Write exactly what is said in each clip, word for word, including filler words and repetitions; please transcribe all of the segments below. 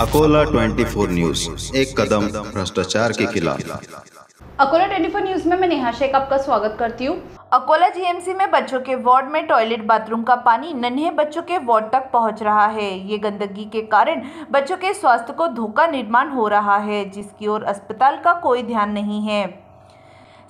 अकोला चौबीस न्यूज़, एक कदम भ्रष्टाचार के खिलाफ। अकोला चौबीस न्यूज़ में मैं नेहा शेख आपका स्वागत करती हूँ। अकोला जीएमसी में बच्चों के वार्ड में टॉयलेट बाथरूम का पानी नन्हे बच्चों के वार्ड तक पहुँच रहा है। ये गंदगी के कारण बच्चों के स्वास्थ्य को धोखा निर्माण हो रहा है, जिसकी ओर अस्पताल का कोई ध्यान नहीं है।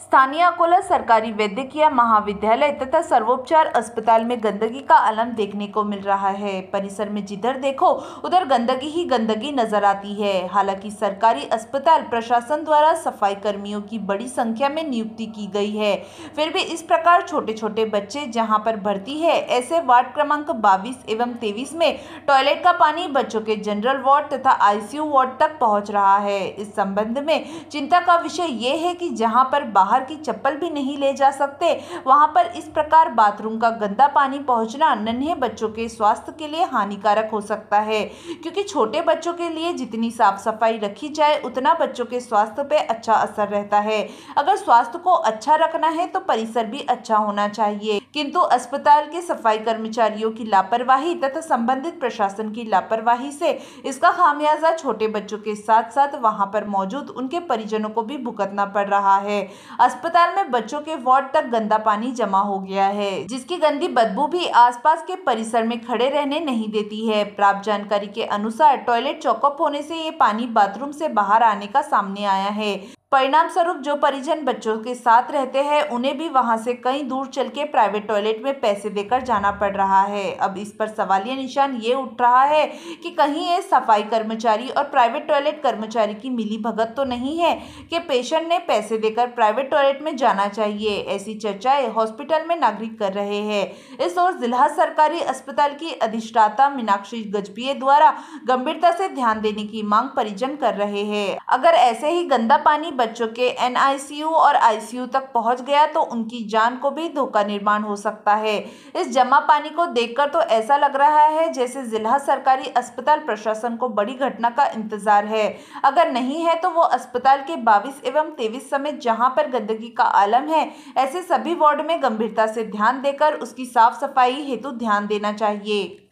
स्थानीय अकोला सरकारी वैद्यकीय महाविद्यालय तथा सर्वोपचार अस्पताल में गंदगी का आलम देखने को मिल रहा है। परिसर में जिधर देखो उधर गंदगी ही गंदगी नजर आती है। हालांकि सरकारी अस्पताल प्रशासन द्वारा सफाई कर्मियों की बड़ी संख्या में नियुक्ति की गई है, फिर भी इस प्रकार छोटे छोटे बच्चे जहां पर भर्ती है, ऐसे वार्ड क्रमांक बाईस एवं तेईस में टॉयलेट का पानी बच्चों के जनरल वार्ड तथा आईसीयू वार्ड तक पहुँच रहा है। इस संबंध में चिंता का विषय ये है कि जहाँ पर बाहर की चप्पल भी नहीं ले जा सकते, वहां पर इस प्रकार बाथरूम का गंदा पानी पहुंचना नन्हे बच्चों के स्वास्थ्य के लिए हानिकारक हो सकता है, क्योंकि छोटे बच्चों के लिए जितनी साफ सफाई रखी जाए उतना बच्चों के स्वास्थ्य पे अच्छा असर रहता है। अगर स्वास्थ्य को अच्छा रखना है तो परिसर भी अच्छा होना चाहिए, किंतु अस्पताल के सफाई कर्मचारियों की लापरवाही तथा संबंधित प्रशासन की लापरवाही से इसका खामियाजा छोटे बच्चों के साथ साथ वहां पर मौजूद उनके परिजनों को भी भुगतना पड़ रहा है। अस्पताल में बच्चों के वार्ड तक गंदा पानी जमा हो गया है, जिसकी गंदी बदबू भी आसपास के परिसर में खड़े रहने नहीं देती है। प्राप्त जानकारी के अनुसार टॉयलेट चौकअप होने से ये पानी बाथरूम से बाहर आने का सामने आया है। परिणाम स्वरूप जो परिजन बच्चों के साथ रहते हैं उन्हें भी वहां से कई दूर चल के प्राइवेट टॉयलेट में पैसे देकर जाना पड़ रहा है। अब इस पर सवालिया निशान ये उठ रहा है कि कहीं ये सफाई कर्मचारी और प्राइवेट टॉयलेट कर्मचारी की मिली भगत तो नहीं है कि पेशेंट ने पैसे देकर प्राइवेट टॉयलेट में जाना चाहिए। ऐसी चर्चाएं हॉस्पिटल में नागरिक कर रहे हैं। इस ओर जिला सरकारी अस्पताल की अधिष्ठाता मीनाक्षी गजपिए द्वारा गंभीरता से ध्यान देने की मांग परिजन कर रहे हैं। अगर ऐसे ही गंदा पानी बच्चों के एनआईसीयू और आईसीयू तक पहुंच गया तो उनकी जान को भी धोखा निर्माण हो सकता है। इस जमा पानी को देखकर तो ऐसा लग रहा है जैसे जिला सरकारी अस्पताल प्रशासन को बड़ी घटना का इंतजार है। अगर नहीं है तो वो अस्पताल के बाईस एवं तेईस समेत जहां पर गंदगी का आलम है, ऐसे सभी वार्ड में गंभीरता से ध्यान देकर उसकी साफ सफाई हेतु ध्यान देना चाहिए।